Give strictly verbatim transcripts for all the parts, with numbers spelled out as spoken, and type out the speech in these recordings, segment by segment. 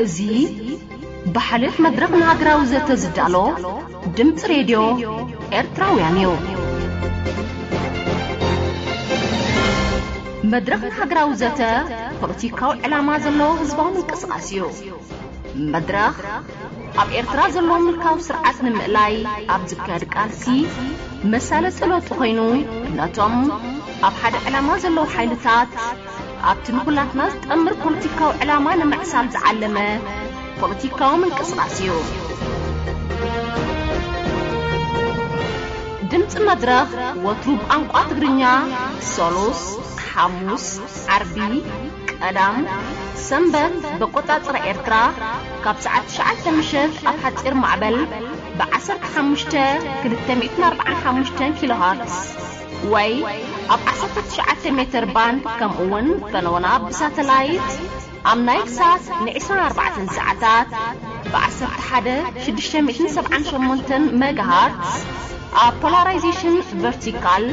زي بحالت مدرب ناقرا وزت زدالو دمت راديو إرتراويانيو مدرب ناقرا وزت بروتيكاو علامة زلو هزبان القصقاسيو مدرب أب إرترا زلو ملكاو سرعة نمقلاي أب ذكر كالسي مسالة سلو تقينو ناتم أب حد علامة زلو حيلتات أب تنقلات ناس تأمر بروتيكاو علامة نمعسال زعلمة بوليتيكاو من كسراسيو دمت مدرخ وطروب أنقاط غرنيا سولوس حاموس عربي كأدام سنبت بقطات رأيرترا كابسعات شعال تمشف أبحات إرمعبل بعسر كحاموشتا كدتمئتنا ربعا حاموشتا كيلو هارتس وي أبعسر تشعات متر بان كم أون فنونا بساتلايت أمنايك ساس نعسون أربعة ساعتات بعسر تحدى شدشة مئتين سبعان شمونتن ميجا هارتز بولاريزيشن فيرتيكال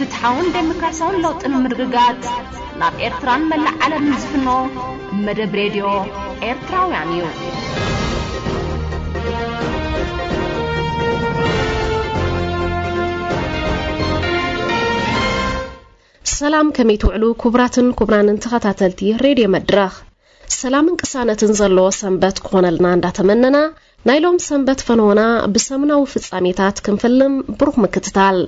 تتحاون ديمكراسون لوت المرققات ناب إرتران ملع على مزفنو مدب راديو إرتراويانيو السلام كمي توعلو كبراتن كبران انتخطة تلتي راديو مدرخ السلام انكسانة تنزلو سنبت كونالنا انداتمننا نايلوم سنبت فنونا بسمنا وفتساميتات كنفلم بروخ مكتتال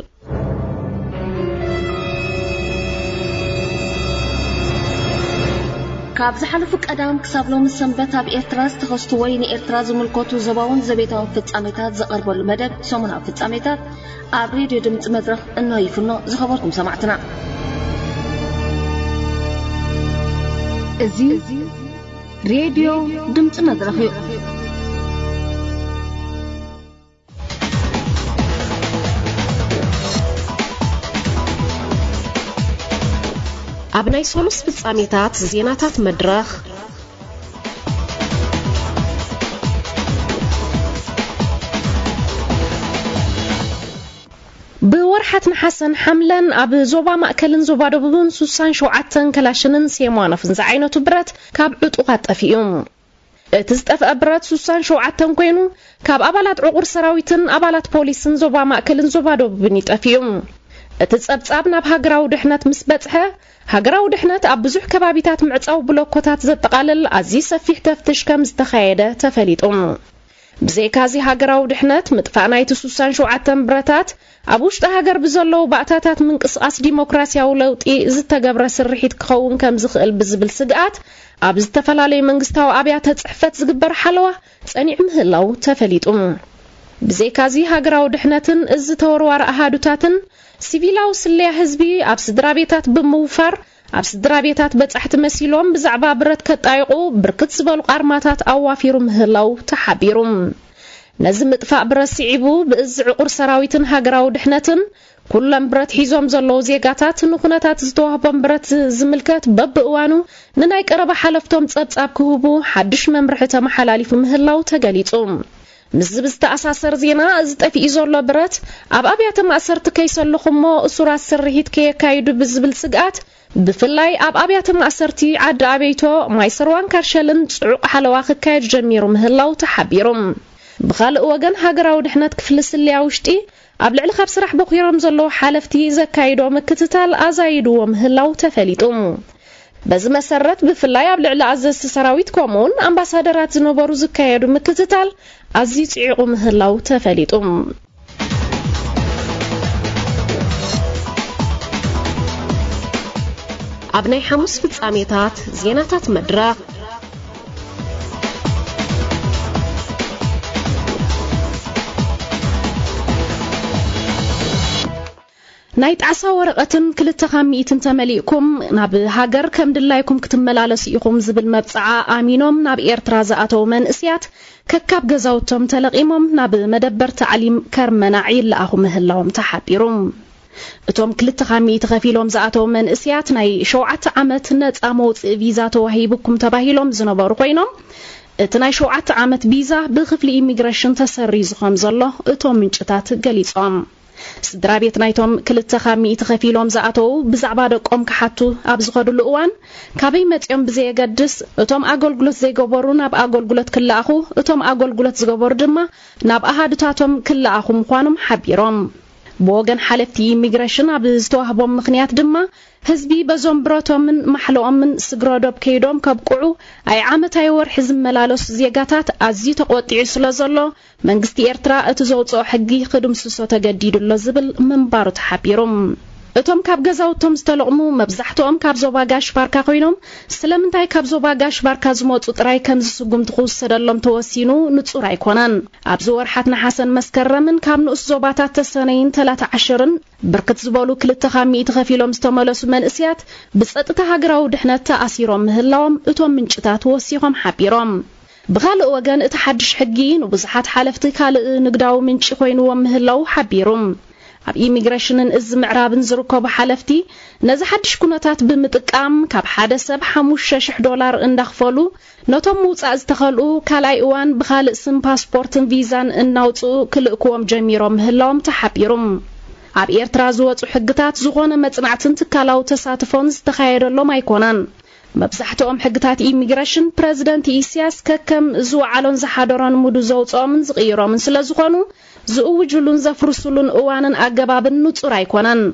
كابز حلفك أدام كسابلوم سنبت اب إرتراز تخستوين إرتراز ملكوتو زباون زبيتاو فتساميتات زقرب المدد سمنا فتساميتات اب راديو دمت مدرخ انه يفنو زخبركم سمعتنا ازي راديو دمت مدرخيو ابناي سولوس بصاميتات زيناتات مدرخ بورحة حسن حملا أب زوبا مأكل زوبا دبون سوسان شوعتن كلاشنن سيموان فنزعينو تبرت كاب عطوقات أفيوم تزتف أبرات سوسان شوعتن كوينو كاب أبالات عقور سراويتن أبالات بوليسن زوبا مأكل زوبا دبنيت أفيوم تزابزابنا بهاقراو دحنات مسبتها هاقراو دحنات أب زوح كبابيتات معتاو بلوكوتات زتقالل عزيزة فيه تفتش كمز تخايدة تفليت أمو بزي كازي هاقراو دحنات متفعنايت سوسان شوعتن براتات أبوش تهاجر بزلو بعتاتات من قصاص ديمقراطية ولوت إيه زت جبر سرحيت كون كم زخ البزبل صدقات أبز تفلالي من قستاو أبيات تحفت زجبر حلوة تاني عمهلو تفليت أم بزي كازي هاجر ودحنتن إز تورور أهادوتاتن سيفيلاو سلية حزبي أبز درابيتات بموفر أبز درابيتات بتحت مسيلهم بزعبا برد كتايقو بركتس بالقرماتات أوافيرم هلو تحبيرم نزم اتفاق برسيعيبو بإز عقر سراويتن هاقراو دحنتن كلن برات حيزوام زلو زيقاتات نقناتات زدوها بمبرات زملكات ببقوانو ننايك أربا حالفتهم تقبتاب كهوبو حدش ممرحة محلالي فمهلاو تقاليتهم مزبز تأساسر زينا ازت افي إزولو برات أب أبياتم أسرت كيسلو خمو أسورات سرهيت كي كايدو بزبل سقات بفلاي أب أبياتم أسرتي عد أبيتو مايسروان كارشالن تسعوق حلواخ كايد جميرو مهلاو تحبيرم بخالق وغن هاقراو دحنات كفلس اللي عوشتي قبل الخاب سرح بقيرم زلو حالفتي زكايدو مكتتال أزايدو ومهلاو تفاليتو بزما سرت بفلاي قبل العزز سراويت كومون أمباسادرات زنوبرو زكايدو مكتتال أزيت عيقو مهلاو تفاليتو أبناي حموس في تساميتات زيناتات مدراق نايت عسى ورقة كل التخاميت انت مليئكم ناب هاجر كم دلايكم كتملال سيقوم زبل مبسعة آمينهم ناب إرترازاتو من إسيات ككاب جزاوتهم تلقيمهم ناب مدبر تعليم كرمناعي لأهم هلهم تحبيرهم اتوم كل التخاميت غفيلهم زاتو من إسيات ناي شوعة عمت نت أموت فيزاتو هيبكم تباهيلهم زنبار قينهم اتناي شوعة عمت بيزا بغفل إميجراشن تسريزهم زالله اتوم من شتات قليتهم سدرابيت نايتهم كل التخامي تخفي لهم زعتو بزعبادك أم كحتو أبزخر الأوان كابي متيم بزي جدس توم أقول قلت زي جبرون أب أقول قلت كل أخو توم أقول قلت زجبر جمة ناب أحد تاتهم كل أخو مقانم حبيرام بوجن حلفتي ميغريشن أبزتوه بوم مخنيات جمة هزبي بزوم براتهم من محلهم من سجرادب كيدهم كبقعو أي عام تايور حزم ملالس زيجاتات عزيز تقطيع سلزلة من قستيرترا اتزود صاحقي خدم سوسات جديد اللزبل من بارد حبيرم اتوم كاب جزاو توم استلعمو مبزحتهم كاب زواجش بارك قينهم سلام تاي كاب زواجش بارك زموت وتراي كمز سجوم تخص سدلم توسينو نتصراي كونان أبزور حتنا حسن مسكرة من كاب نقص زوباتات السنين ثلاثة عشرين بركت زبالو كل التخاميت غفيلهم استملس من أسيات بس اتتهجروا دحنا تأسيرهم هلاهم اتوم من شتات وسيهم حبيرهم بغال وجان اتحدش حقين وبزحت حلفتي كال نقداو من شقينهم هلاو حبيرهم اب ايميغريشنن از معرابن زركو بحلفتي نزا حدش كوناتات بمتقام كاب حدا سب خمسة آلاف دولار اندخفلو نوتم موصا استخلو كالاي وان بخال سم باسبورتن فيزان اناوصو كلكوم جميروم هلوم تحبيروم اب ايرترا زوصو حغتات زغونه مصنعتن تكالاو تساتفون استخايرلو مايكونان مبزحتهم حغتات ايميغريشن بريزيدنت ايسياس ككم زو علون زحادران مودو زوصومن زقيرومن سلازغونو زوجلون زفرسلون اوانن اغبابن نصور ايكونن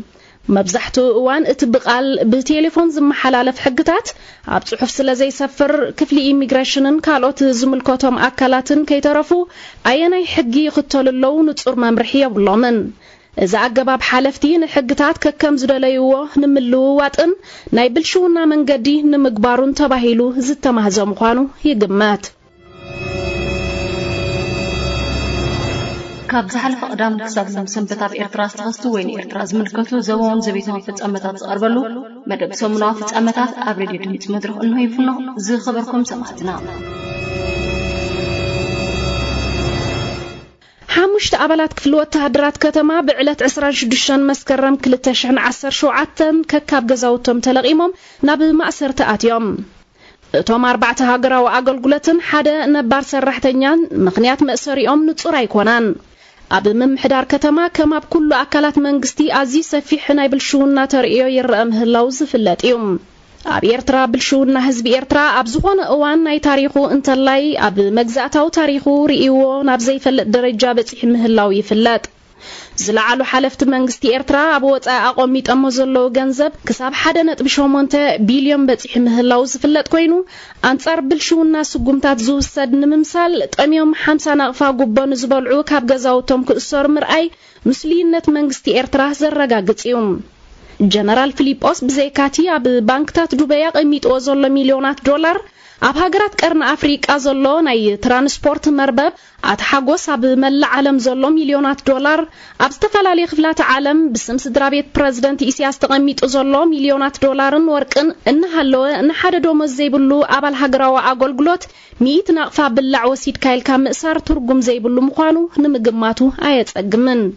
مبزحتو اوان اتبقال بالتليفون زمحلالف حقتات اب صحف سلا زي سفر كفلي ايميغريشنن كالوت زملكوتهم اكالاتن كيترفو ايناي حقي قتللو نصور ممرحي يبلومن اذا اغباب حلفتي نحقتات ككم زدليوه نملوواطن ناي بلشونا منغدي نمغبارون تباهيلو زتمهزم خوانو يغمات كاب زحلف قدام كساب سنبت اب ايرتراس تغستو وين ايرتراس ملكتو زوون زبيتهم فتصمتات زقربلو مدب سمنا فتصمتات ابريدي دمت مدرخ انه يفنو زي خبركم سمعتنا حامشت أبلات كفلو التهدرات كتما بعلت عسران شدشان مسكرم كلتشعن عسر شوعتن ككاب جزاوتهم تلقيمهم نابل مأسر تأت يوم توم أربعة هاجرة وأقل قلتن حدا نبار سرحتنيان مخنيات مأسر يوم نتصري كونان أبل من حدار كتما كما بكل أكلات منجستي عزيزة في حناي بالشون نتريو يرقم هاللوز في اللات يوم اب ايرترا بلشون نحزب ايرترا اب زغون اوان ناي تاريخو انتلاي اب مغزاتاو تاريخو ريو ناب زيفلت درجه بصح مهلاو يفلط زلعلو حلفت منغستي ايرترا اب وطا اقوميطمو زلو غنزب كساب حدا نطب شومونته بليون بصح مهلاو زفلط كوينو انصار بلشوننا سغومتات زوسد نممسال طميوم خمسين نقفا غوبون زبلعو كاب غزاوتهم كسور مرعي مسلينت منغستي ايرترا زرغاغصيوم جنرال فيليبوس بزيكاتي اب بانكتات دبي قيمت وزل مليونات دولار اب هاجرات قرن افريقيا زلو ناي ترانسبورت مربب اتحاغوس اب مل عالم زلو مليونات دولار اب استفلالي خفلات عالم بسم سدرابيت بريزيدنت ايسياس تقيمت زلو مليونات دولارن ورقن ان هالو ان حددو مزيبلو ابال هاجراو اغلغلوت ميت نقفا بلعوسيد كايلكا مسار ترغم زيبلو مخانو نمغماتو ايتصغمن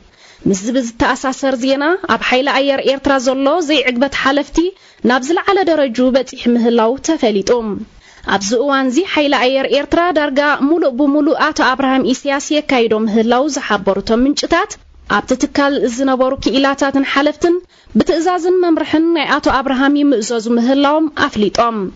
مزبز تأساسر زينا اب حيل اير ايرترا زلو زي عقبت حلفتي نابزل على درجو بطيح مهلاو تفاليطوم اب زوان زي حيل اير ايرترا درجا مولو بمولو اتو ابراهيم ايسياس يكايدو مهلاو زحبرتو منچتات اب تتكال زنبرو كيلاتاتن حلفتن بتعزازن ممرحن ناي اتو ابراهيم يمزازو مهلاوم افليطوم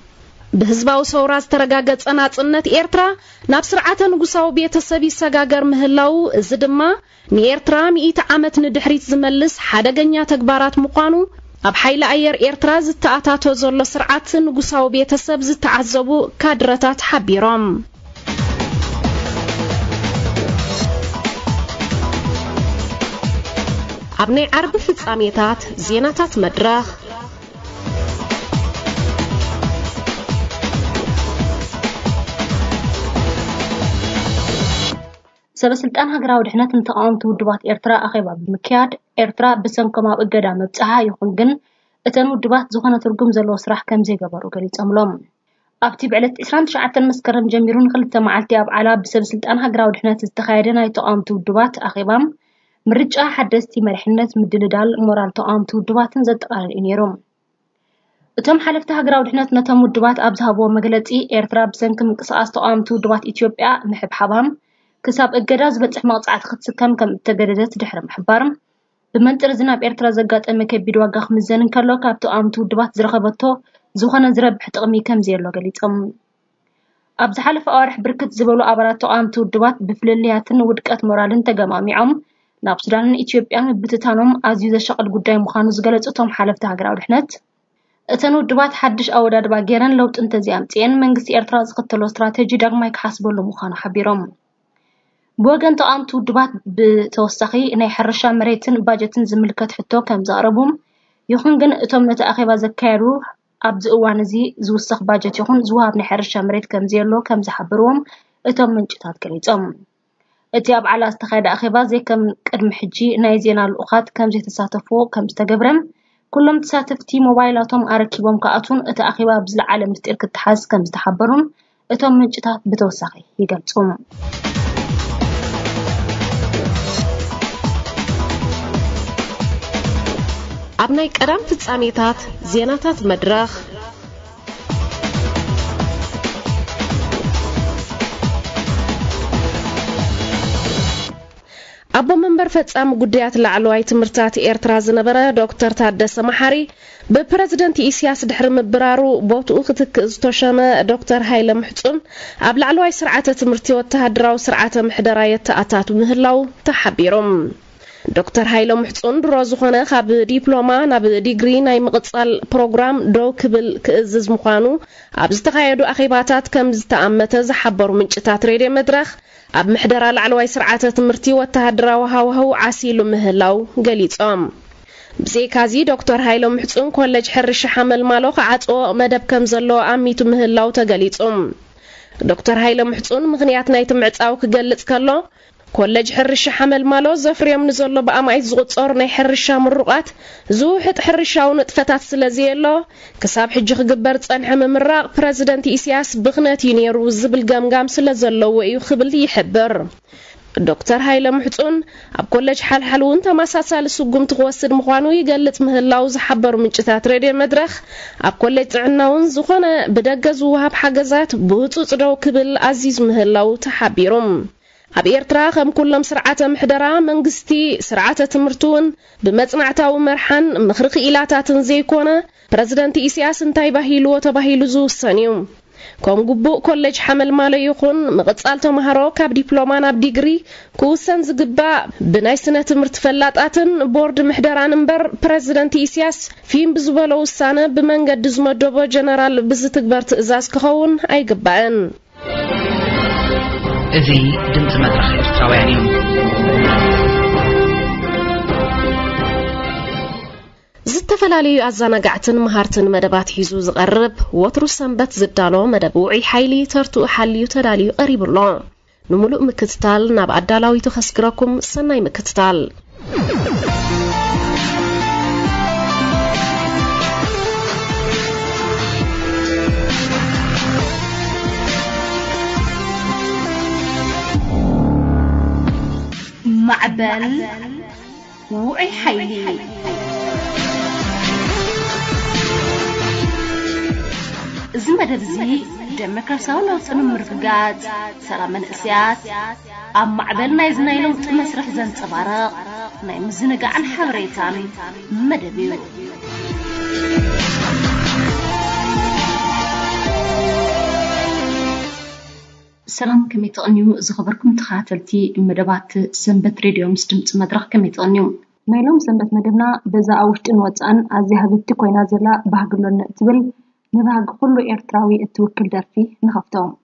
بحزباو سوراز ترغاغصن اصنت ايرترا ناب سرعته نغوساو بيتسبي سغاغر مهلاو زدما نيرترا مئة عامت ندحريت زملس حدغنيا تكبارات مقانو اب حيل اير ايرترا زتاتاتو زلو سرعته نغوساو بيتسب زتعذبو كادرتات حبيرام ابني عرب فصاميتات زيناتات مدرخ سبسلطان هاجراو دحنات انتقامت ودبات ايرترا اخيبا بمكياد ايرترا بسمكما اقدا مبصحا يكون كن اتن ودبات زخنه ترغم زلو سراح كم زيغبرو غليصملوم ابتي بعلت تسعة وعشرين مسكرم جميرون خلت معلتي اب علا بسبسلطان هاجراو دحنات استخايدنا يتقامت ودبات اخيبام مرجا حدستي مرحنت مدلدال مورال تقامت ودباتن زتقال انيروم اتم حلفت هاجراو دحنات نتم ودبات ابزهبو مغلطي ايرترا بسنكم قصاص تقامت ودبات اثيوبيا محب حبام كساب الجراز بتحماط عاد خدت كم كم تجردات دحرم حبارم بمنتر زناب إرترا زقات أمك بيدواجه خمسين كلا كابتو عم تودبات زرقبته زخنا زرب حتقمي كم زيرلا قليت أم أبز حلف أرح بركت زبالو عبارته عم تودبات بفلليات نودكات مرالن تجمعمي عم ناب سودان إثيوبيا بتتنام أزيد الشغل قدام مخانوس قلت أتهم حلف تهجر أو رحنت تنودبات حدش أو دار باجيران لو تنتزيام تين منجس إرترا زقت له استراتيجي رغم يحسبوا له مخان حبيرم بوجن طعام تودبات بتوسخي إن يحرش مريتن باجتن زملكات حتى كم زاربهم يخون جن أتمنى تأخي بذكره أبز أوانزي زوسخ باجت يخون زواب نحرش مريت كم زيرلو كم زحبرهم أتمنى جتات كليتهم أتياب على استخدام أخي بذي كم كرم حجي نايزين على الأخات كم جت ساتفو كم استجبرم كلهم تساتفتي موبايلاتهم أركبهم كأتون أتأخي بابز العالم ترك التحس كم زحبرهم أتمنى جتات بتوسخي يقلتهم أبناء كرام تساميتات زيناتات مدرخ أبو منبر فتسام قديات العلوي تمرتات إرتراز نبرة دكتور تادس محاري ببرزيدنت إسياس دحرم برارو بوت أختك زتوشما دكتور هايلا محتون أبل العلوي سرعة تمرتي والتهدراو سرعة محدراية تأتات مهلاو تحبيرم دكتور هايلو محتون درازخونه خب دیپلوما نب دیگری نای مقصال پروگرام دو کبل کزز مخانو ابزتقایدو اخیباتات کم زتامت زحبر منچتات ریدی مدرخ اب محدرال علوی سرعت تمرتی و تهدرا و هاو هاو عسیلو مهلاو گلیت آم بزی کازی دکتور هايلو محتون کالج حرش حمل مالو خعت او مدب کم زلو آمیتو مهلاو تگلیت آم دکتور هايلو محتون مغنیات نای تمعت او کجلت کلا كولج حرش حمل مالو زفر يوم نزلو بقى معي زغط صورني حرشة من رقات زوحت حرشة ونتفتات سلازيلو كساب حجيخ قبرت أنحم من راق برزيدنت إسياس بغناتين يروز بالقام قام سلازلو وإيو خبل يحبر الدكتور هايلا محتون أب كولج حال حلون تماساسا لسوقم تغوصد مخوانو يقلت مهلاو زحبر من جثات ريدي مدرخ أب كولج عناون زخونا بدقز وهاب حقزات بوتو تدو كبل عزيز مهلاو تحبيرم أب إرترا خم كلهم سرعة محدرة منجستي سرعة تمرتون بمتنعتاو مرحن مخرق إلاتات زيكونا برزيدنت إسياس انتاي بهيلو تبهيلوزو السانيوم كوم قبو كولج حمل مالا يخون مغتسالتو مهارو كاب ديبلومان أب ديجري كوسان زقبا بنايسنة تمرتفلاتاتن بورد محدرة نمبر برزيدنت إسياس فين بزوالو السانة بمنجد دزمو دوبو جنرال بزتكبرت إزاز كخون أي قبعن إذي دمت مدرخ إرتراوياني زتفلاليو أزانا قعتن مهارتن مدبات هزو زغرب وطرو سنبت زدالو مدبوعي حيلي ترتو حاليو تداليو قريب الله نملؤ مكتتال ناب عدالاوي تخسكراكم سناي مكتتال معبل وعي حيلي زمدر زي دمكرساو لوطن مرفقات سلام الاسياس ام معبل نايزنايلو مسرح زنطبارق نايم زنقع عن حوريتان مدبيو سلام كمي تغنيو زخبركم تخاتلتي مدبات سنبت راديو مستمت مدرخ كمي تغنيو نايلوم سنبت مدبنا بزا اوشتن وطان ازي هببتي كوينا زلا بهاقلون نقتبل نبهاق كله إرتراوي التوكل دارفيه نخفتهم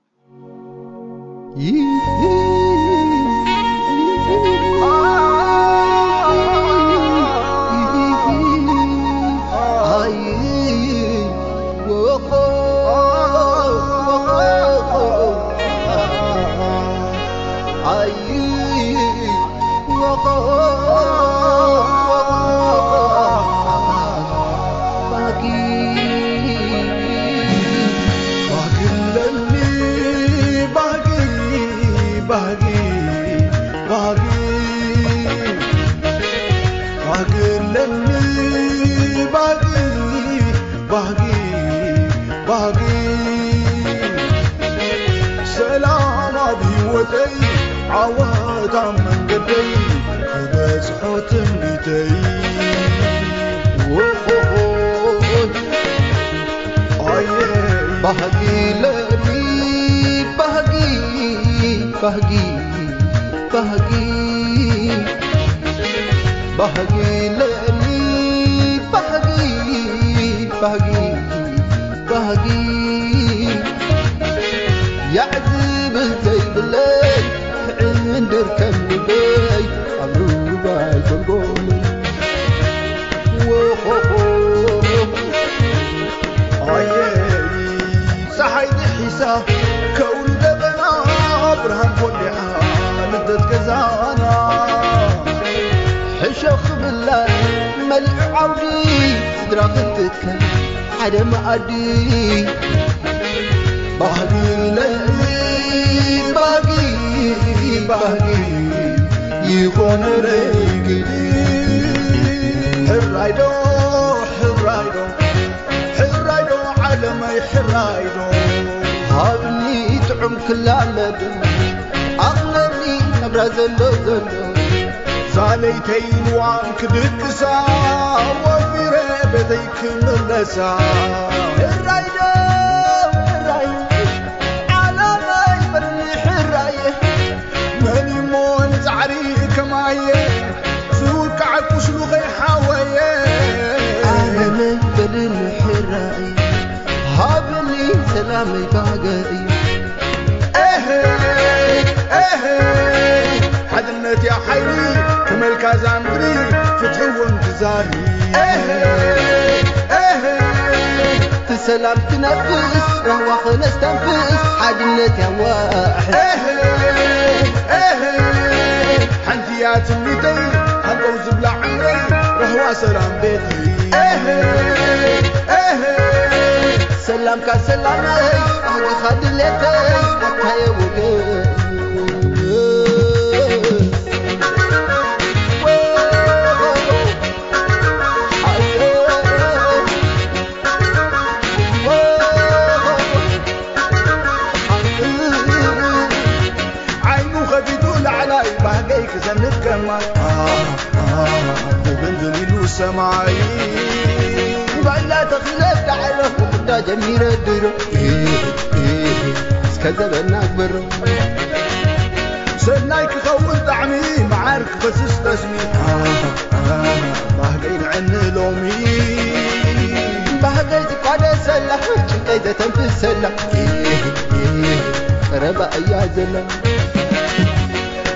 عواد عم نقبل خذ صحوت الندي بہگی بہگی بہگی لیلی بہگی بہگی بہگي يعذب الزيب الليل عندر كمبي عمروبا يقولون وخوخو عيالي صحي الحساب كون دبنا برهن فلعا مدد كزانا حشخ بالله ملع عرضي صدرات التكلم عدم أدي باقي لي باقي باقي يكون رجلي حرايدو حرايدو حرايدو عالمي حرايدو هابني تعم كل عالدم أغنني نبرز اللذل زاليتين وعن كدك ساوى بديك من نسا الرايدة الرايدة على ما يبريح الراية ماني مون زعريك معايا سورك عالكوش لغي حوايا على ما يبريح الراية هابلي سلامي باقايا اهي اهي حدنت يا حيري كمال كازامري فتحو انتظاري اهي اهي تسلام تنفس رهوة خلص تنفس حدنت يا واحد اهي اهي حنتيات الليتي حنقوز بلا عمري رهوة سلام بيتي اهي اهي سلام كسلامي رهوة خدلتي حتى يوقف سمعي بعلا تخلف تعرف وخدا جميرة الدرو ايه ايه اسكذب انك برو سنايك خول طعمي معارك بس استسمي اه اه بهقين عن لومي بهقيتك على سلة قيدة في السلة ايه ايه ربا ايا زلة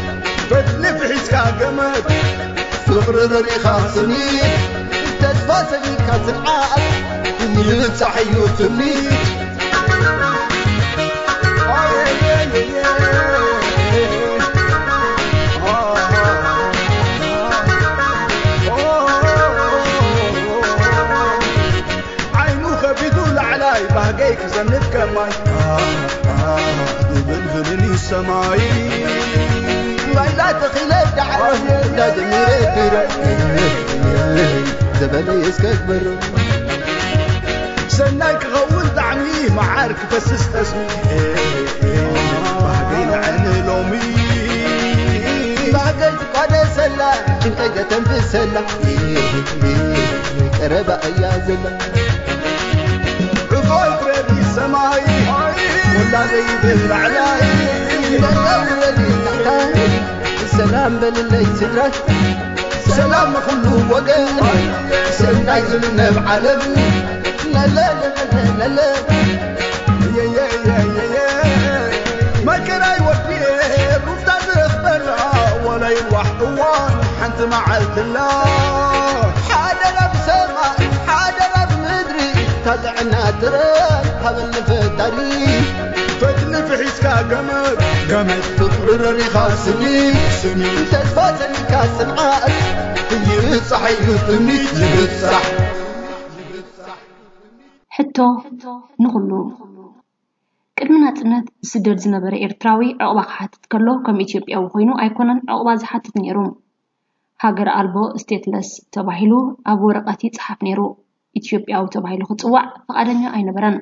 بتلفحش كاجمد صغر خاصني تتفاسني كسرعات يفتح يوتني عينو خبيدو لعلاي بهجيك زنفك ماي بنزلني سماي لا تخلف تعرف لا دميرة ترى زبالي اسكك برو سناك غول طعمي معارك بس استسمي بهقين عن لومي بهقيتك على سلة انت تنفس سلة قربة ايا زلة عقول قربي سماي ولا غيب العلاي سلام باللي تدرك سلام كله وقال سلام من بعلمي لا لا لا لا يا يا يا يا ما كراي وقتي رفتاد اخبرها ولا يروح طوال حنت معلت الله حاضر بسمع حاضر بمدري تدعنا ترى هبل فتري فتن في حسكا قمر قمر تطررني خاصني سنين تتفاتني كاسمعات يفتح يفتني يفتح حتى نغلو كدمنا تنا سدر زنبر إرتراوي عقبا حاتت كله كم إثيوبيا وخينو أيكونن عقبا زحاتت نيروم هاجر ألبو ستيتلس تباهلو أبو رقاتي تصحف نيرو إثيوبيا وتباهلو خطوع فقدنا أي نبران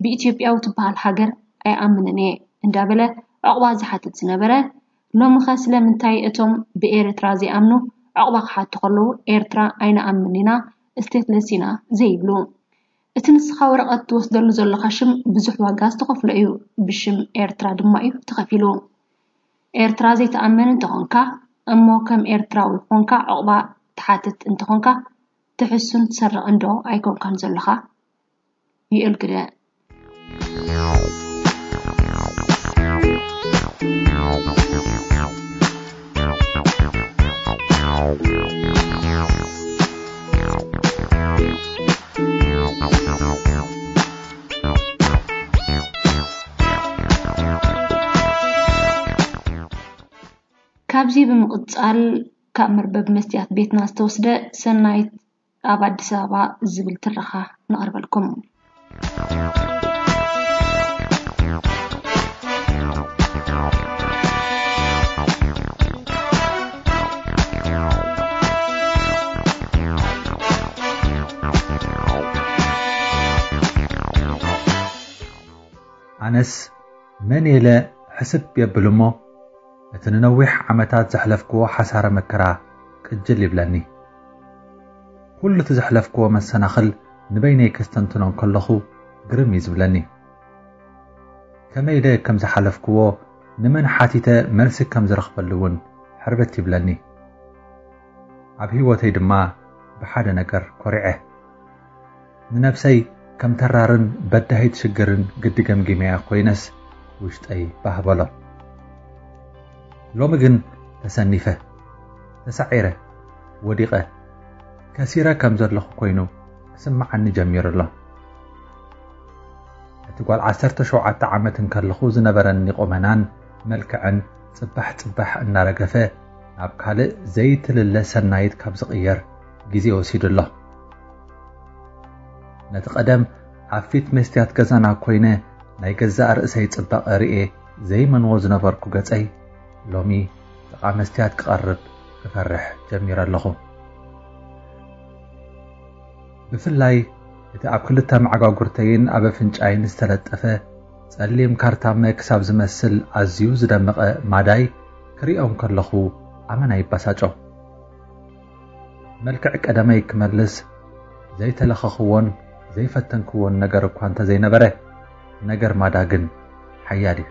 بإثيوبيا وتبع الهجر أي أمننا ندبله عقبات زحت تزنبره لو مخاسلة من تاي أتم بإرتراء زي أمنو عقبات حتقلو إرتراء أين أمننا استثلثنا زي بلون اتنسخ ورقة توصدر لزول خشم بزح وغاز تقفل ايو بشم إرترا دم ايو تقفلو إرترا زي تأمن انتخونكا امو كم إرترا ويخونكا عقبا تحاتت انتخونكا تحسن تسرق اندو ايكون كان زلخا يقل كده كابزي بمقطعال كأمربب مستيات بيتنا استوصد سنايت أبعد سابع زبل ترخا نقرب لكم أنس من إلى حسب يبلمو أتننوح عمتات زحلفكو حسارة مكرا كجل بلاني كل تزحلفكو من سنخل نبيني كستنتنون كلخو قرميز بلاني كما إلى كم زحلفكو نمن حاتيتا مرسك كم زرخبلون حربتي بلاني عبهيوتي دما بحاد نقر قرعه ننفسي كم ترارن بدهيت شجرن قد كم جميع قوينس وشت أي بهبله لومجن تسنفه تسعيره ودقه كثيرة كم زرلخ قوينو سمع عن جمير الله تقول عسرت شعاع تعمتن كالخوز نبرن نقمنان ملكعن صبح صبح النار جفه عبقال زيت لله سنايد كبزقير جزي وسيد الله نتقدم عفيت مستيات كزانا كوينة ناي كزا رأسي تصبق رئي زي من وزن بركو قطعي لومي تقع مستيات كقرب كفرح جميرا لغو بفلاي يتعب كل تام عقا قرتين أبا فنج عين استلتفه تقليم كارتام كساب زمسل عزيو زدمق ماداي كريئون كاللغو عمنا يباساجو ملكعك أدامي كمرلس زي تلخخوان زي فتنكوان نجر كوانتا زي نبره نجر ماداقن حيالي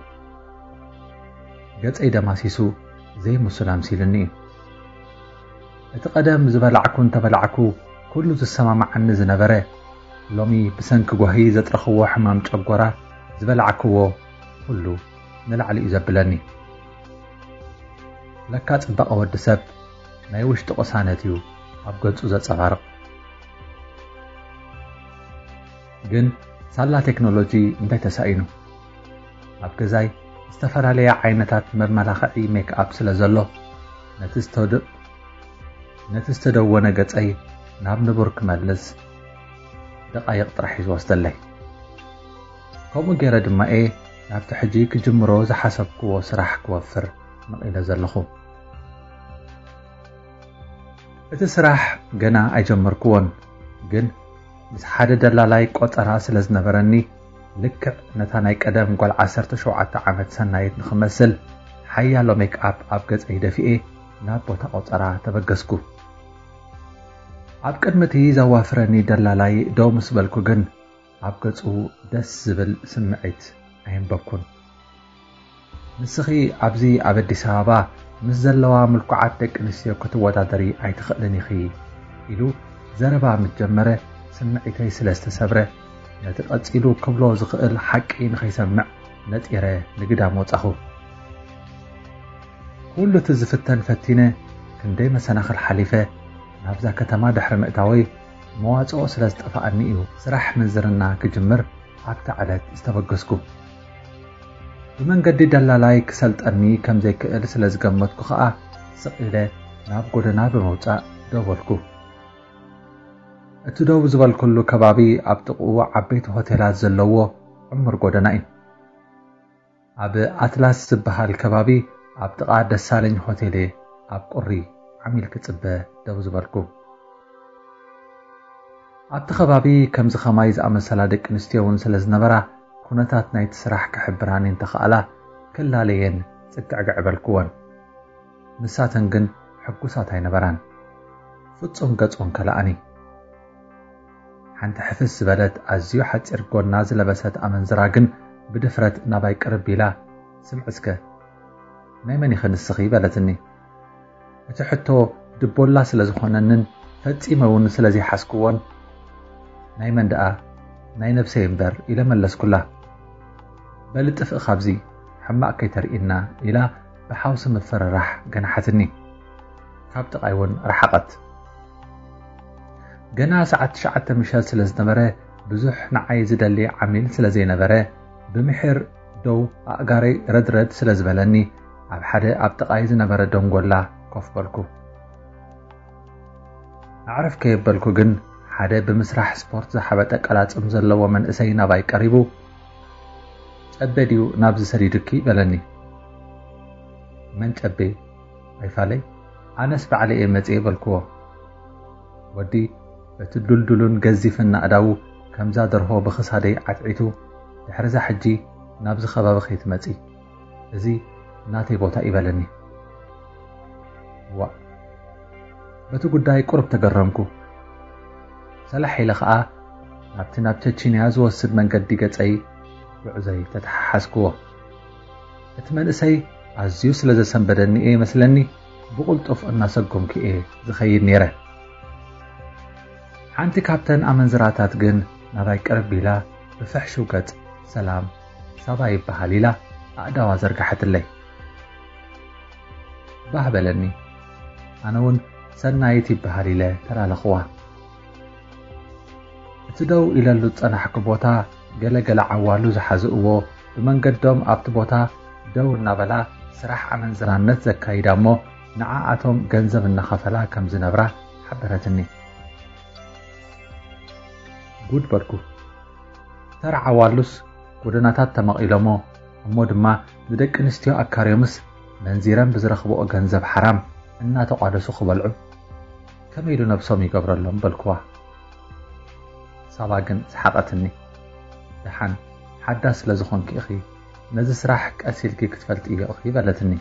جات اي دماسيسو زي مسلام سيلني اتقدم زبلعكو انتبلعكو كلو تسمى معن زي نبره لومي بسنك قوهي زترخوه حمام تشبقره زبلعكوه كلو نلعلي ازبلاني لكات بقى ودسب نايوش تقسانتيو ابقنسو زت صغارق جن سالا تكنولوجي انتي تساينو ابكزاي استفرالي عينتات مرملاخي ميك اب سلازلو نتستود نتستدو ونقصي ناب نبرك مدلس دقايق طرحيز واستلي كومو غير دما اي نابت حجي كجمرو زحسبكو سراح كوفر مقيله زلخو اتسراح جنا ايجمركون جن بس حدا دلالي قطرا سلازنبرني لك نتا ناي قدم قال عشرة عامات سنايت نخمسل حيا لو ميك اب اب قصي دفئ نا بوتا قطرا تبغسكو اب قدمتي زوافرني دلالي دومس بلكو جن اب قصو دس زبل سمعت ايم بكون نسخي ابزي ابديس ابا مزلوا ملكو عتق نسيو كتواداري اي تخلني خي يلو زربا متجمره سمعتي سلاست سبره لا تقتلو قبلو زقل حقين خيسمع نتيرة لقدام وتأخو كله تزفتن فتنة كندي مسناخر حليفة نبذة كتما دحر مقتوي مواد أوصل استقفاء النيو سرح من زرنا كجمر حتى على استفقسكم ومن قد دللا لايك سلت أني كم ذيك رسلز جمتكو خاء سقيلة نابقود ناب موتا دوبلكو اتدو زبال كله كبابي عبتقو عبيت هوتيلات زلوه عمر قودنائي عب أتلاس سبها الكبابي عبتقا دسالين هوتيلي عبقري عميل كتبه دو زبالكو عبتقبابي كم زخمايز عمل سلادك نستيوون سلز نبرا كونتات نايت سرح كحبران انتخالا كلا لين ستعقع بالكوان مساتن جن حقو ساتاي نبران فتسون قدسون كلاني حانت حفظ بلد ازيو حت ارقون نازل بسات امن زراقن بدفرت ناباي قربيلا سمعسك نايماني خنسخي بلتني اتحطو دبولا سلزخوننن فتسي مون سلزي حسكوان نايمان دقا ناي نفسي امبر الى ملس كلها بل اتفق خبزي حماق كي ترئينا الى بحوس مفر رح جنحتني كابتق ايون رحقت جنا ساعة شعت مشال سلز نبره بزح نعاي زدلي عميل سلزي نبره بمحر دو اقاري رد رد سلز بلني اب حدا ابتق ايز نبره دونغولا كوف بالكو اعرف كيف بالكو جن حدا بمسرح سبورت زحبت اقلات امزل ومن اسينا باي قريبو ابديو نابز سريدكي بلني من تبي ايفالي انا اسبع علي امتي بالكو ودي بتدلدلون غزيفنا اداو كمزا درهو بخصادي عطعيتو دحرزا حجي نابز خباب خيت متي ازي ناتي بوتا يبلني وا بتو قداي قرب تغرمكو سلاحي لخا نابتي نابتي تشينياز وصد من قد قطعي وعزي تتحاسكوه اتمن اسي عزيو سلزا سنبدني ايه مثلني بقلطف انا سقم كي ايه زخيد نيره حانتي كابتن امن زراتات جن ناباي قربيلا بفحشو قط سلام سباي بحاليلا اعداوا زرقحت اللي بهبلني انا ون سنايتي بحاليلا ترى لخوه تدو الى اللطن حقبوتا جلجل عوالو زحزقو بمن قدام ابتبوتا دورنا بلا سرح عمن زرانت زكايدامو نعاتهم جنزب النخفلا كم زنبره حبرتني جود بركو تر عوالوس قدناتات تمقيلمو امودما بدك نستيو اكاريومس منزيران بزرخبو جنزب حرام ان تقادسو خبلعو كميلو نفسهم يقبرلهم بالكوا سابقن سحقتني لحن حداس لزخونك اخي نزي سراحك اسيلكي كتفلت ايه اخي بلتني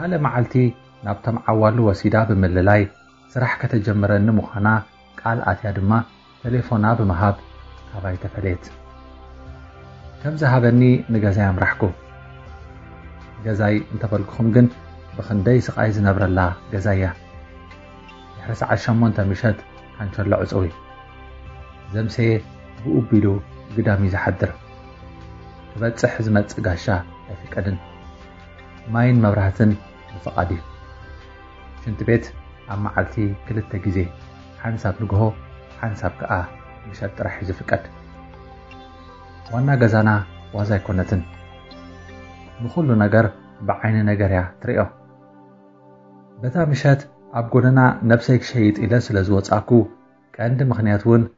هلا معلتي نابتم عوالو وسيدا بمللاي سراحك تجمرن مخانا قال اتيا دما تليفونا بمهاب كاباي تفليت كم زهبني نغازاي امرحكو غازاي انتبلكم جن بخنداي سقاي زنبرلا غازايا يحرس عشمون تمشت كانشلع عصوي زمسي بقبلو قدامي زحدر تبتسح زمت قاشا في قدن ماين مبرهتن فقادي شنت بيت عم معلتي كلتا جزي حنساب نقهو حنساب كأه مشات رح زفقد وانا قزانا وازاي كونتن نخلو نقر بعين نقر يا تريقه بتا مشات عبقودنا نبسيك شهيد إلا سلزوات اكو كأند مخنياتون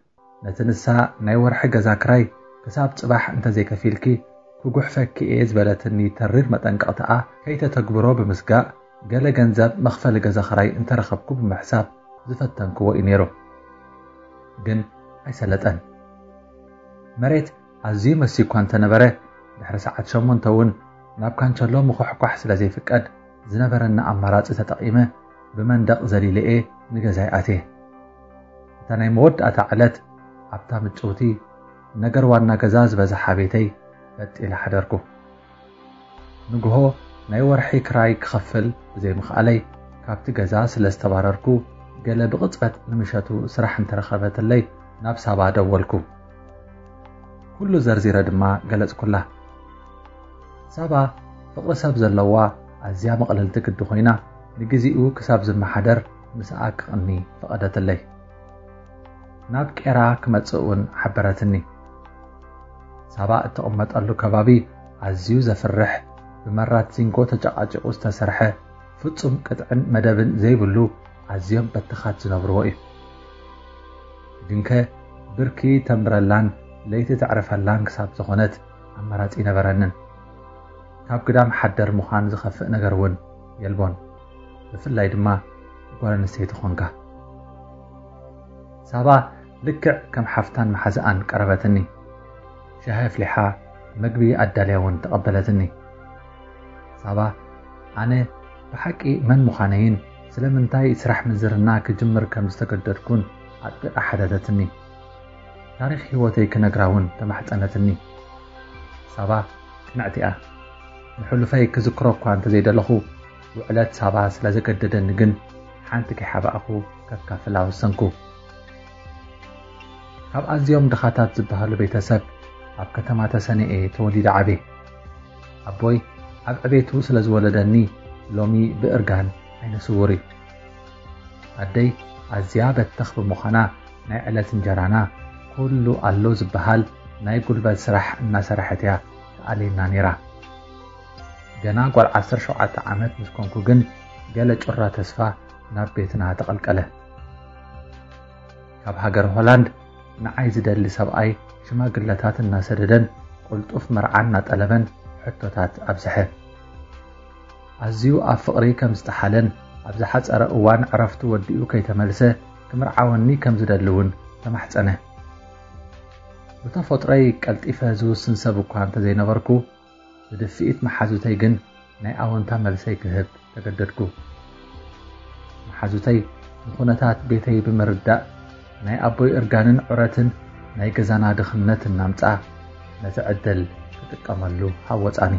نتنسى نايور حق زاكراي كساب صباح انت زي كفيلكي كغحفك ايز بلاتني تريف متنقطعه كيت تكبرو بمسقاء جلا جنزاب مخفل جزاخراي انت رخبكو بمحساب زفتنكو انيرو جن ايسلطن مريت ازي مسي كونت نبره دحر ساعات شمون تون ناب كان تشلو مخحقح سلازي فقد زنبرنا امراص تتقيمه بمندق زليله ايه نجزاياتي تناي مود اتعلت ابتا متوتي نجر وانا كزاز بزحابيتي بت الى حدركو نغهو ناي ورحي كراي كخفل زي مخالي كابت كزاز لاستبارركو جل بقطفت نمشاتو سرح انت رخبت اللي نابسا بعد اولكو كله زرزيره دما جلص كلها سبعة فقرة ساب زلوا عزيا مقللتك الدخينة لجزئو كساب زل محدر مساك أني فقدت اللي نابك إراك متسؤون حبرتني سبعة التأمت ألو كبابي عزيو زفرح بمرات زنكو تجاقاجقو استسرحه فتسم كتعن مدابن زي بلو عزيوم باتخات زنبروئي دنكه بركي تمرلان ليت تعرف اللانك ساب زخونت عمرات إينا برنن كاب قدام حدر مخان زخفق نقرون يلبون بفلا يدما قولن استيتخونك سابا لكع كم حفتان محزقان قربتني شهاف لحا مقبي أداليون تقبلتني سابا أنا بحكي من مخانين سلمنتاي إسرح من زرناك جمر كم استقدركون أدقر أحدثتني تاريخ هواتي كنقراون تمحت أنتني سابا نعتئة نحلو فايك زكروك وانت زيد لخو وعلات سابا سلازقدد النقن حانتك حابا أخو كفكا فلاو السنكو كاب أزيوم دخاتات زبها لبيتسب أب كتما تسنئي توليد عبي أبوي أب عبيتو سلازولدني لومي بإرغان عين سوري أدي أزيابة تخب مخانا نعلة جرانا كل اللوز بحال نايقول بسرح نسرحتها علينا نيرا جنا قر عشر شعة عامات مسكونكو جن جالج قرة تسفى نبيتنا تقلق له كاب هاجر هولند نعايز دل لسبعي شما قلتات الناس ردن قلت أفمر عنا تقلبن حتوتات أبزحه أزيو أفقري كم استحالن أبزحت أرقوان عرفت وديو كي تملسه كمرعوني كم زدلون تمحت أنا وتفوت رأيك التفازو سنسبوك عن تزين بركو بدفئت محازوتي جن ناعون تملسي كهب تقدركو محازوتي نخونتات بيتي بمرداء ناع أبوي إرجانن عرتن ناع جزانا دخنت النامتع نتعدل تتكملو حوت أني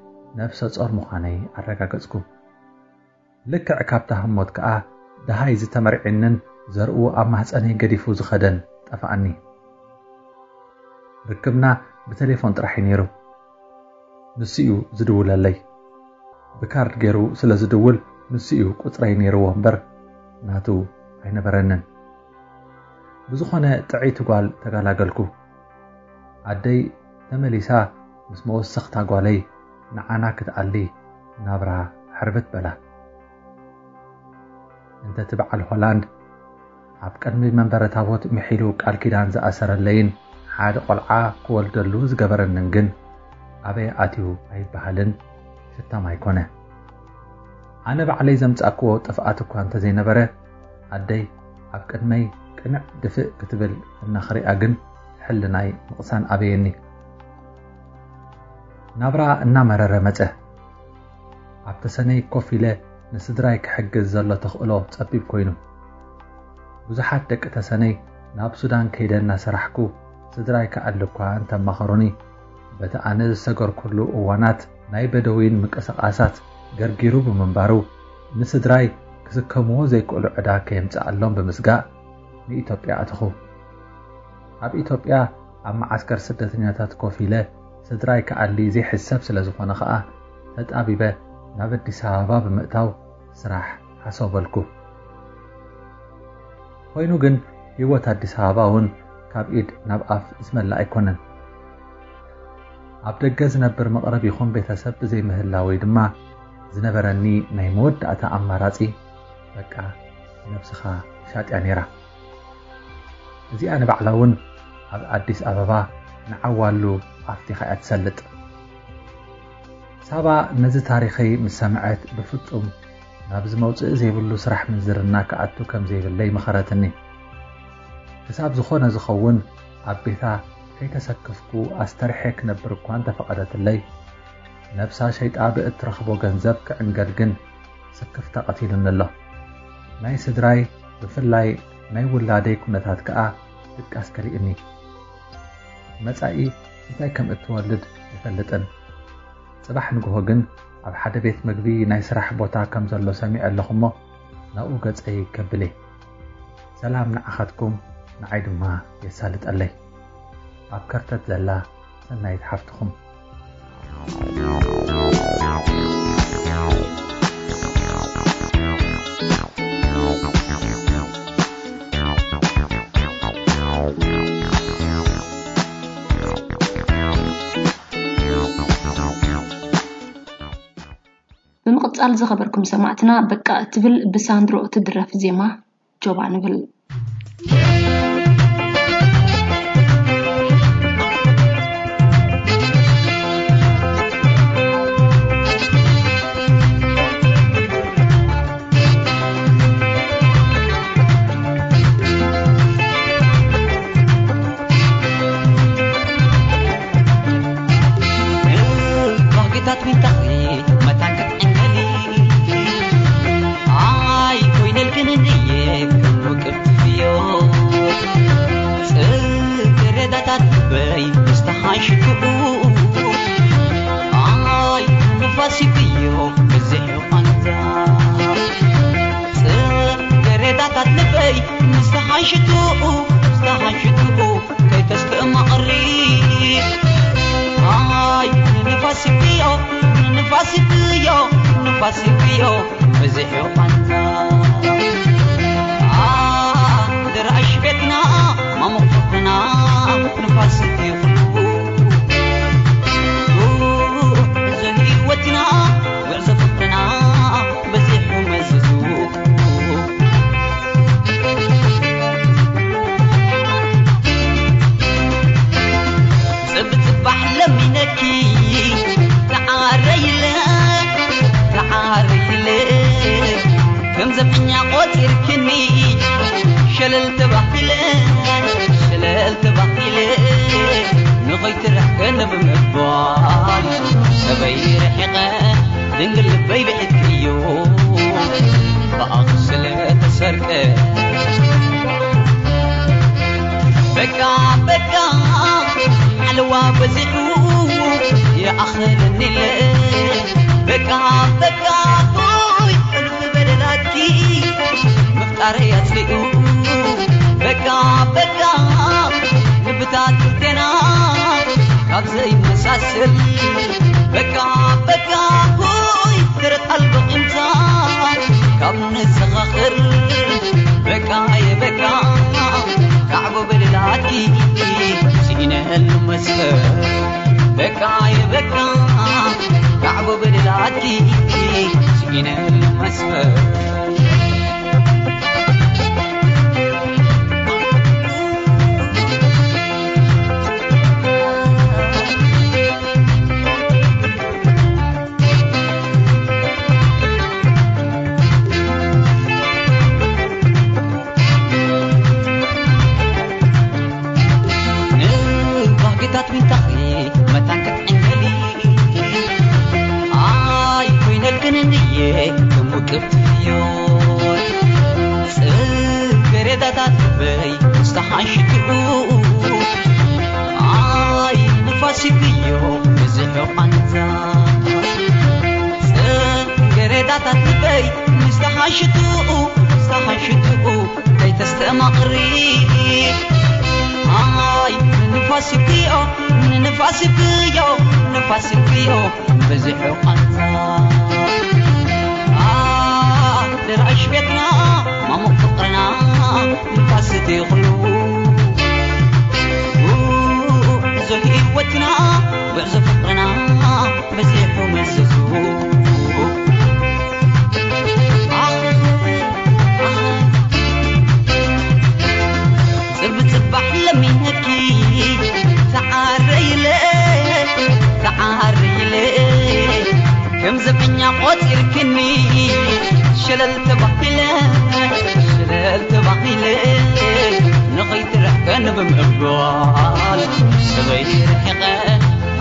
نفس أصر مخاني أرقاقسكو لك عكابتها مودكاة دهاي زي تمرعنن زرقو أمهز أني قديفو زخدن تفعني ركبنا بتليفون ترحينيرو نسيو زدول اللي بكارد جيرو سلا زدول نسيو قطرينيرو ومبر ناتو عين برنن بزخونة تعيتو قال تقالا قلكو عدي تمليسا مسمو السخطة قالي نعانا كتقالي نابرا حربت بلا انت تبع الهولند عب قدمي منبر تابوت محيلو قال كيدان زأسر اللين حاد قلعا قول دلوز قبرن ننجن أبي آتيو أي بحالن شتا ما يكونه أنا بعلي زمت أكو تفقاتكو أنت زي نبره عدي عب قدمي كنع دفق كتبل النخري أقن حلناي مقصان أبيني نبرا النمر رمته عبد سني كوفيله نسدرايك حق الزله تخقلو تصبيب كوينو بزحات دق تسني ناب سودان كيدنا سرحكو سدرايك علكو انت مخروني بتا انا سغر كله اوانات ناي بدوين مقسقاسات غرغيرو بمنبارو نسدراي كسكمو زي كل عدا كيمصالون بمسغا لإثيوبيا اتخو اب إثيوبيا اما عسكر سدتنياتات كوفيله سدراي كاللي زي حساب سلازخونه خا تطابيبه نابد سابا بمقتاو سراح حسابلكو وينو جن يوت اديس اباون كابيد ناباف اسم الله ايكونن عبدجز نبر مقرب يكون بيتسب زي مهلاوي دما زنبرني نايمود اتا امراصي بقى نفسخا شاطيا نيرا زي انا بعلاون اديس ابابا نعوالو عفتي خا اتسلط سابا نزي تاريخي مسمعت بفطوم نابز موصئ زيبلو سرح من زرنا كعتو كم زيبلي مخرتني حساب زخونه زخون عبيتا كي تسكفكو استرحك نبركو انت فقدت لي نفسها شيطا بأترخبو غنزبك انقرقن سكفتا قتيلن الله ناي سدراي بفلاي ناي ولادي كنتات كأ تتكاسكري اني مصائي انتاي كم اتولد يفلطن صباح نغو غن اب حدا بيت مغبي ناي سرح بوتا كم زلو سمي اللهمو ناو غصاي كبلي سلام ناخذكم نعيد ما يسالت الله افكرت زلا سناي تحفتكم بمقطع زخبركم سمعتنا بقى تبل بساندرو تدرف زيما جوبا نبل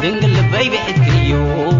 دنقل باي بحد كيو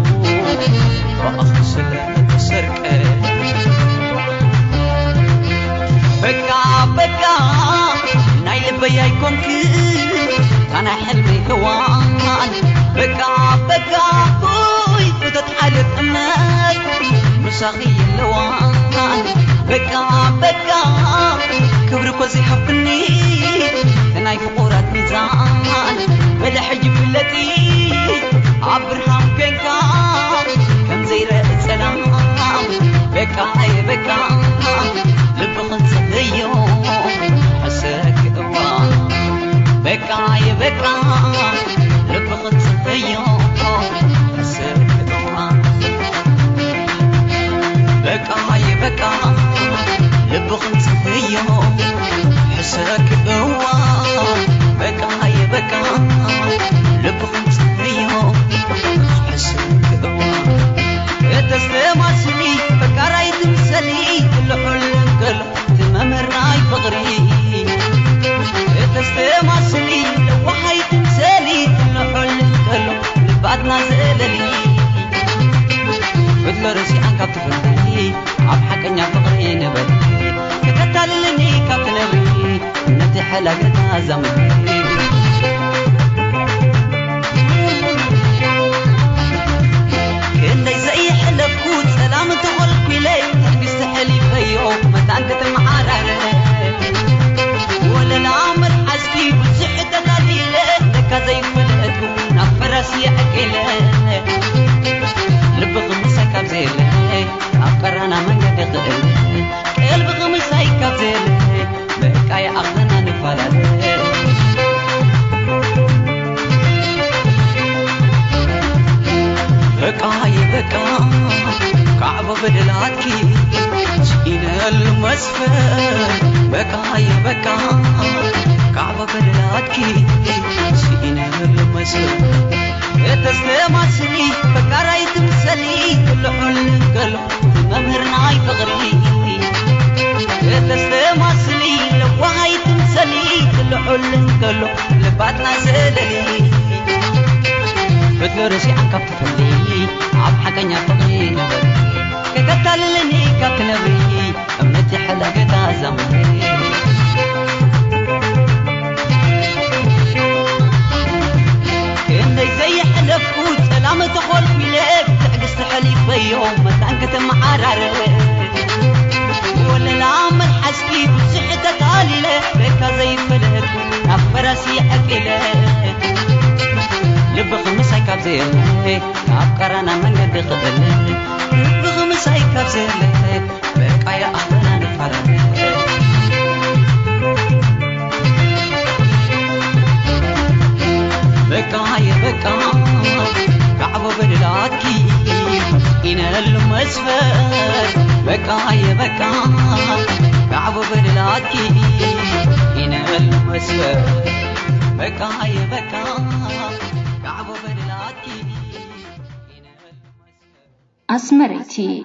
أسمرتي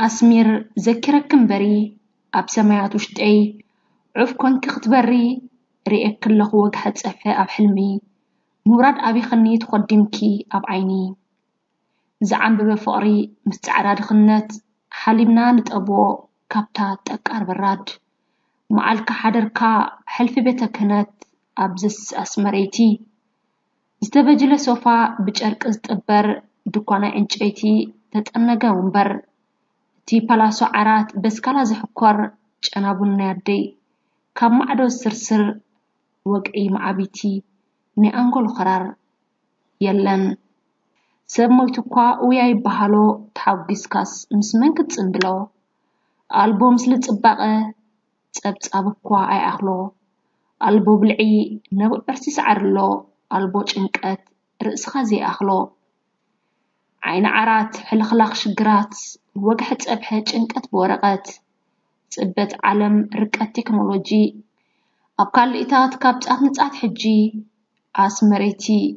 أسمر ذكركم بري أب سمعتوش تعي عفكن كختبري رأيك كله وجهت سفاء بحلمي مراد أبي خني تقدمكي أب عيني زعم بفقري مستعرض خنات حلمنا نتقبو كبتات أكار براد معلك حدر كا حلف بتكنات أبزس أسمرتي استبجل سوفا بجرك استقبر دكانا انشايتي تتأنجا ومبر تي بلاسو عرات بس كلا زحكور جانا بنيردي كم عدو سرسر وقعي معابيتي نأنجو القرار يلن سبمويتوكا وياي بحالو تحوغيسكاس مسمنك تسنبلو ألبو مسل تباقه تبت أبقوا أي أخلو ألبو بلعي نبو برسي سعرلو ألبو جنكات رأس خازي أخلو عين عرات حلخلاق شجرات وقحت أبحج إنكت بورقات تبت علم ركعة تكنولوجي أبقال إتات كابت أهنت أتحجي أسمريتي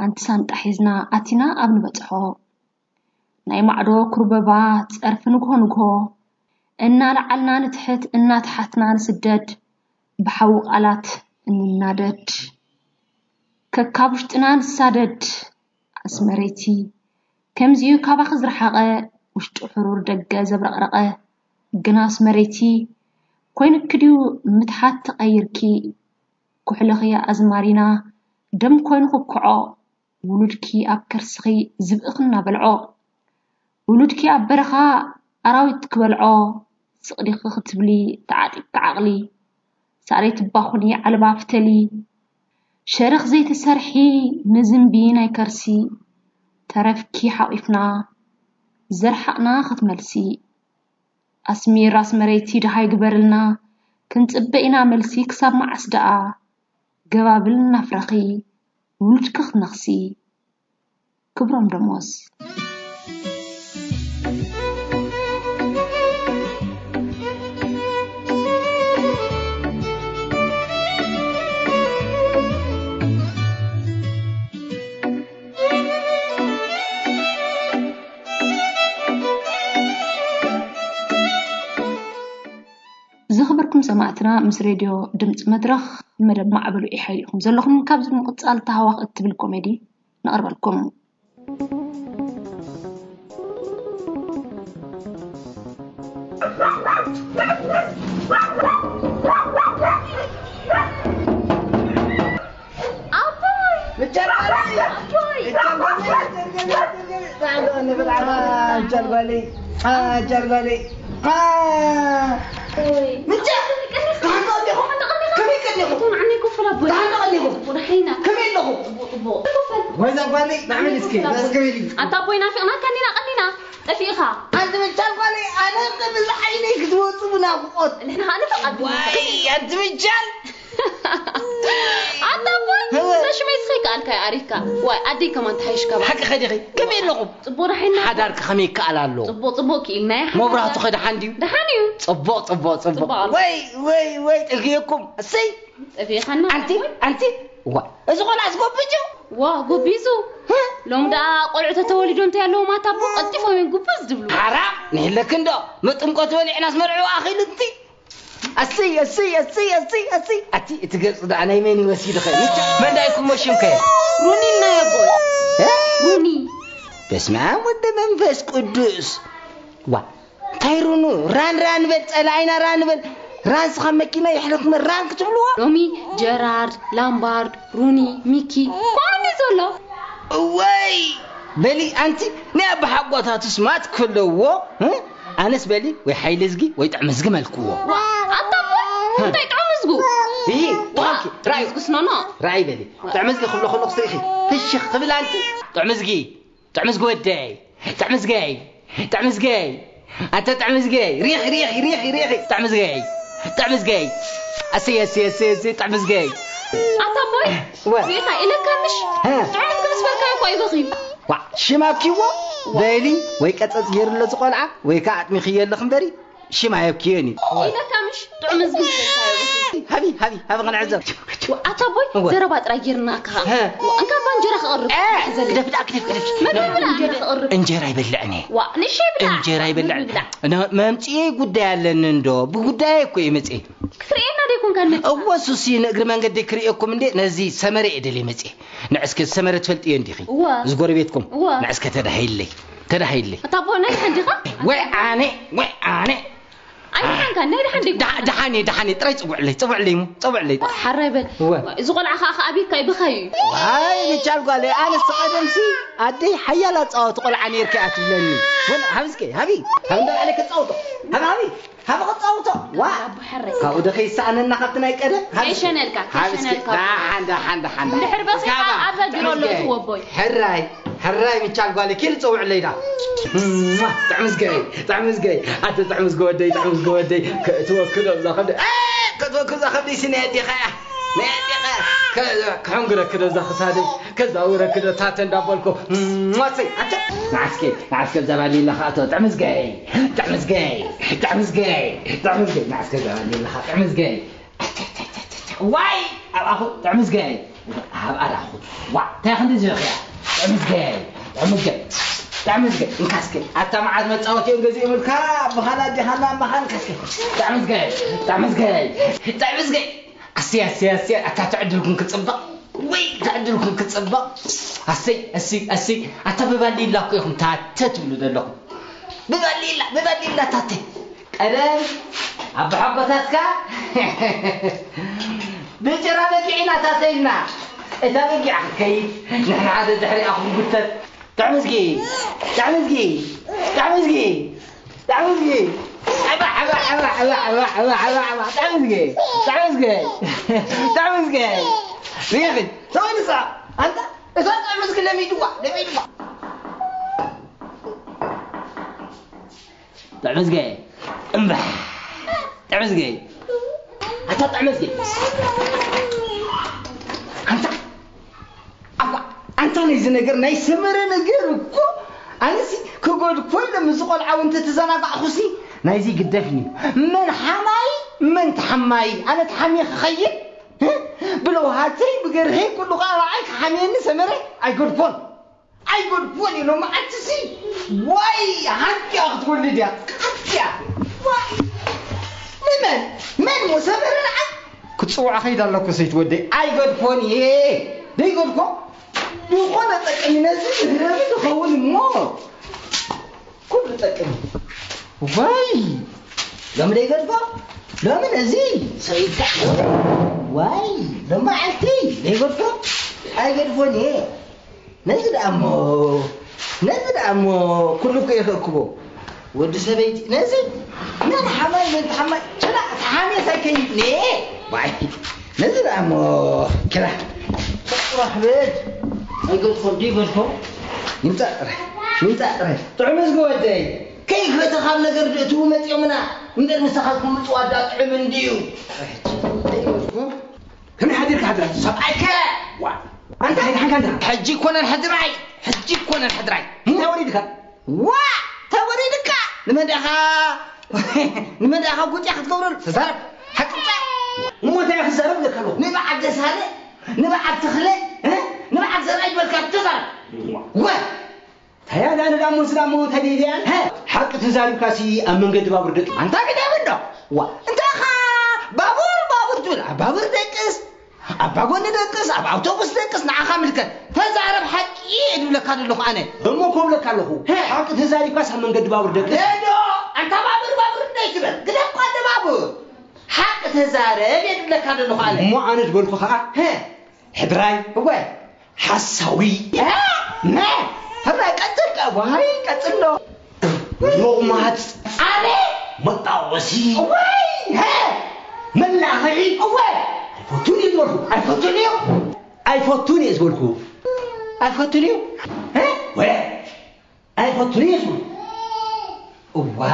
انتسان تحيزنا أتنا أبن بتحو نايم عدو كرببات أرفنوكو نوكو إنا لعلنا نتحت إنا تحتنا نسدد بحوق ألات إننا ندد ككابشتنا نسادد أسمريتي كمزيو كاباخز رحاقة وشتو حرور دقا زبرقرقة قناس مريتي كوين كديو متحات تغيركي كحلغيا أزمارينا دم كوين كوكعو ولودكي أب كرسغي زبقنا بالعو ولودكي أب برغا أراويت كبالعو سقريق ختبلي تعادي كعغلي ساريت باخوني على بافتلي شرخ زيت السرحي نزم بينا كرسي ترفكي حقفنا زرحقنا ختملسي أسمي راس مريتي دحاي قبرلنا كنت أبقينا ملسي كساب مع أصدقاء قبابلنا فرقي ولدكخ نخسي كبرم دموس زخبركم سمعتنا مس راديو دمت مدرخ مدب معبلو إحييكم زلخم كابز مقطعال تهواق التبل كوميدي نقرب لكم أبوي وي من جهة تعال نقلهم كم يقلهم طول عني كفر أبوي تعال نقلهم ورحينا كم يقلهم طبو كفر وين أبوي نعمل سكين بس كملي أنت أبوي نافقنا كنينا قلنا نافقها أنت من جهة أبوي أنا أنت من لحيني كتبوا صبنا بقط نحن هنفق أبوي أنت من جهة أنت أبوي ليش ما يسخيك أنت يا أريكا وي أدي كمان تعيش كمان حكي خديقي كم يقلهم طبو رحينا حدارك خميك على اللو طبو طبو كيلنا مو برا تخد حنديو دحنيو صبوا صبوا صبوا وي وي وي تلقيكم السي في خنا انتي انتي وا اذا خلاص غبيزو وا غبيزو لوم دا قلعته توليدو انت يالو ما تابو قطيفو من غبز دبلو ارا نهلك اندو مطمقه ولعنا سمرعو اخيل انت السي السي السي السي السي اتي تجلس دعنا يميني وسيد خير من دايكم مشيم كاين روني لنا يا بوي ها روني بسمع ود منفس قدوس وا تايرونو ران ران بيت العينا ران بيت رانس خمكينا يحلق من ران كتبلوها رومي جيرارد لامبارد روني ميكي كوني زولو وي بلي انت نابح حقوتها تسمات كله ها انس بلي ويحي لزقي ويطعم زق مالكو اطبو انت يطعم زقو اي اوكي راي كسنونا راي بلي طعم زقي خلو خلو خسيخي تشخ قبل انت طعم زقي طعم زق وداي طعم زقاي طعم زقاي أنت تعمز جاي ريح ريح ريح ريح تعمز جاي تعمز جاي أسي أسي أسي أسي تعمز جاي أطبوي ريحة إلك كمش تعمز كمش بالكاي كوي بغيم وا شما كيوا بالي ويك أتصغير اللي تقلعه ويك أعتمي خيال لخمبري شما يبكيني إلك كمش تعمز جاي هبي هبي هبي غنعزم أطبوي زربات راجيرنا كها وأنك بانجرخ قرب إيه زلي دفت أكتف كتف ما بنجرخ قرب إنجراي باللعنة وانشي بلع إنجراي باللعنة أنا ما متي قداي لندو بقداي كوي متي كرينا ديكون كان متي أول سوسي نقدر ما نقدر كريكم ندي نزي سمرة إدلي متي نعسك السمرة تفلت يندخي زقور بيتكم نعسك ترى هيلي ترى هيلي أطبوي نايح عندها وعاني وعاني أنا كان نير حندي دحني دحني ترى تبع لي تبع لي تبع لي حربل زغل أخ أخ أبيك أي بخير هاي مشال قال لي أنا استقدم سي أدي حيا لا تصوت قل عنير كأت لني ولا همسكي هبي هم ده عليك تصوته هم هبي هم قط صوته واه كأود خي سأنا نقطنا كده إيش نلك همسكي ده حندا حندا حندا الحرب صيا أبدا جرول لو هو بوي حراي حراي مشال قال لي كل تبع لي ده تعمز جاي تعمز جاي أنت تعمز جودي تعمز جودي كتوه كذا زخم ده كتوه كذا زخم ده سنة دي خيا ما عندك كذا كهنجرة كذا زخسادي كذا ورا كذا تاتن دابلكو ما سي أنت نعسكي نعسكي زماني لخاطو تعمز جاي تعمز جاي تعمز جاي تعمز جاي نعسكي زماني لخاطو تعمز جاي واي أبغى تعمز جاي أبغى أخذ وا تاخذ زوجها تعمز جاي تعمز جاي تعمز جاي نكاسكي أنت ما عاد متساوي يوم جزء من كاب بخلا جهنا ما خان كاسكي تعمز جاي تعمز جاي تعمز جاي أسي أسي أسي أتعدلكم كتصبق وي تعدلكم كتصبق أسي أسي أسي أتببالي لك يوم تاتت ولد لكم ببالي لا ببالي لا تاتت أنا أبو حبتاتك بجرى بقينا تاتينا إذا بقي عكي نحن عاد دحري أخو قلت تعمزقي تعمزقي تعمزقي تعمزقي أبا أبا أبا أبا أبا أبا أبا أبا تعمز جاي تعمز جاي تعمز جاي ريفد سوي نصاب أنت إذا تعمز كلامي جوا لمي جوا تعمز جاي أمبا تعمز جاي أنت تعمز جاي أنت أبا أنت نيجي نقدر نيجي مرة نقدر كو أنا سي كقول كل مسقول عون تتزنى بأخوسي نايزي قدفني من حماي من تحماي أنا تحمي خيب بلو هاتي بقرهي كل غار عيك حميني سمري I got fun I got fun إنه ما أتسي واي هاتي أخذ كل دي هاتي واي من من مسمر العب كنت سوى أخي دار لك وسيت ودي I got fun ييه دي got fun يقول لك أني نازل هرابي تخول مور كل تكلم واي لما ديقدر لما نزيل سيدا واي لما عالتي ديقدر أقدر فني نزل أمو نزل أمو كله كي يخكبو ودي سبيت نزل من حماي من حماي كلا حامي ساكن ليه واي نزل أمو كلا راح بيت أقدر فدي قدر يمتى يمتى تعمز قوتي كيف تخاف نقدر تومت يومنا من المستخلص من توادات عمن ديو كم حديرك حدرك سبعك أنت حديرك أنت حجيك وأنا الحدراي حجيك وأنا الحدراي توريدك وا توريدك لمن دخا لمن دخا قلت يا أخي تقول سارب حكمت مو تعرف سارب لك لو نبعد سهلة نبعد تخلي ها نبعد زرعي بالكاب تزرع وا هيا أنا دام مسلم مو تديان ها حق تزارب كاسي أمن قد بابور دك أنت قد أبدا وا أنت خا بابور بابور تقول بابور دكس أبغون دكس أبغى توبس دكس نعخام لك تزارب حق يدو لك هذا اللوح أنا هم كم لك اللوح حق تزارب كاس أمن قد بابور دكس إيدو أنت بابور بابور دكس قد أبغى تبابور حق تزارب يدو لك هذا اللوح أنا مو أنا تقول خا ها حدراي وين حسوي ها ما هلا كتر وهاي كتر له يوم هات علي متعوسي وين ها من لعبي وين الفوتوني بقولك الفوتوني الفوتوني بقولك الفوتوني ها وين الفوتوني وين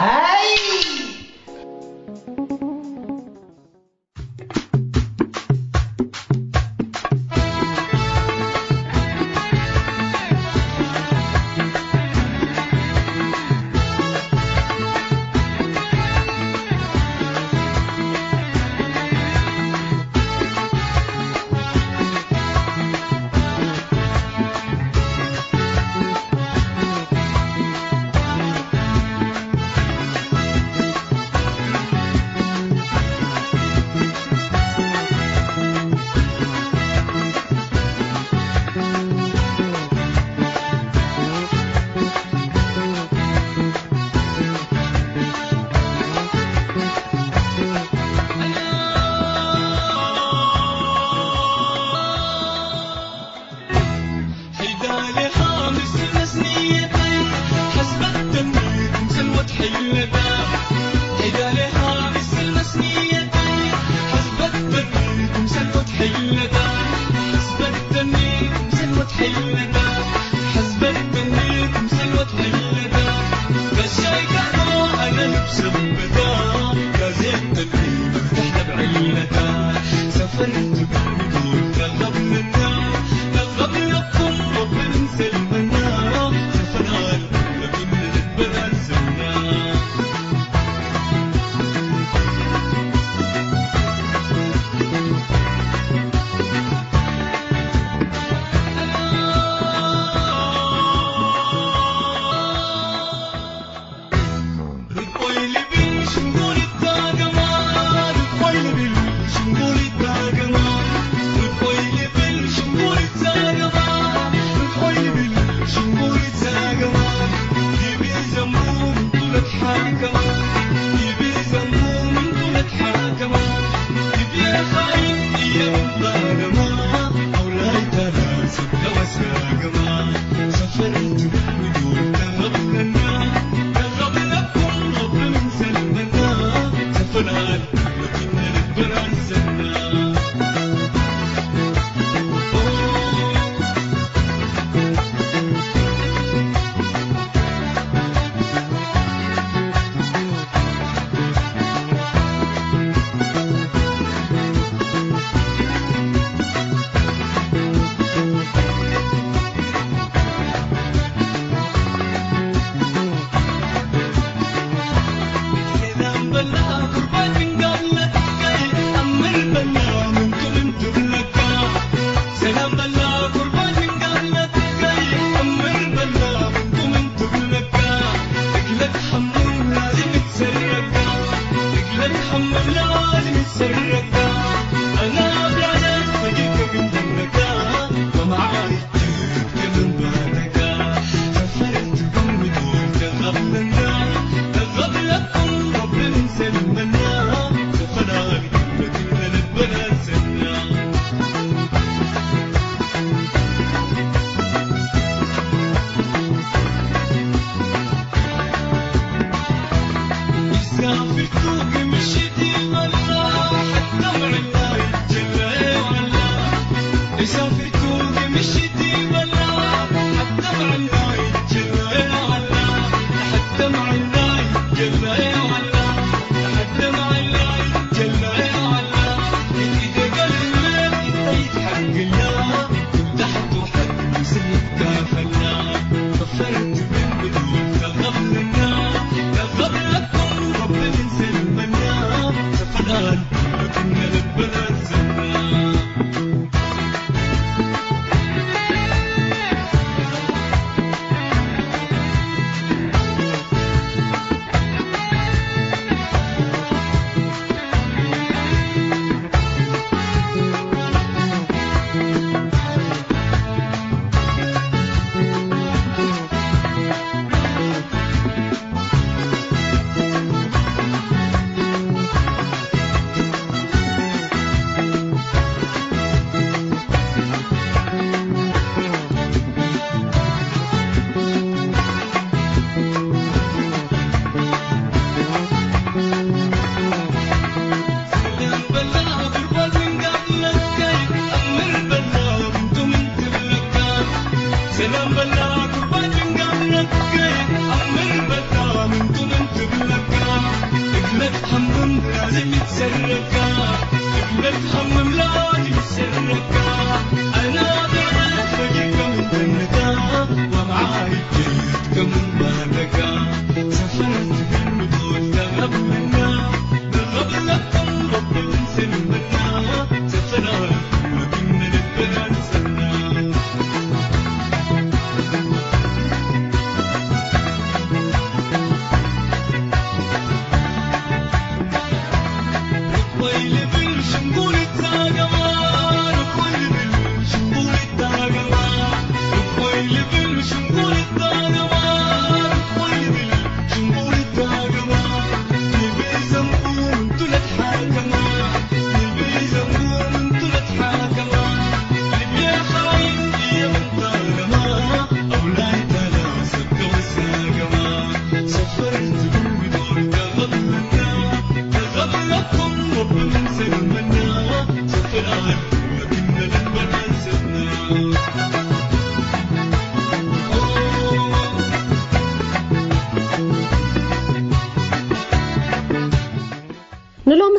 I'm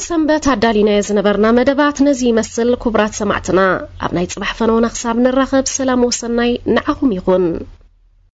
سنبت عدالينا يزنبرنا مدبات نزي مسل كبرات سمعتنا أبناي تصبح فنونا خساب نرخب سلام وصناي نعهم يغن.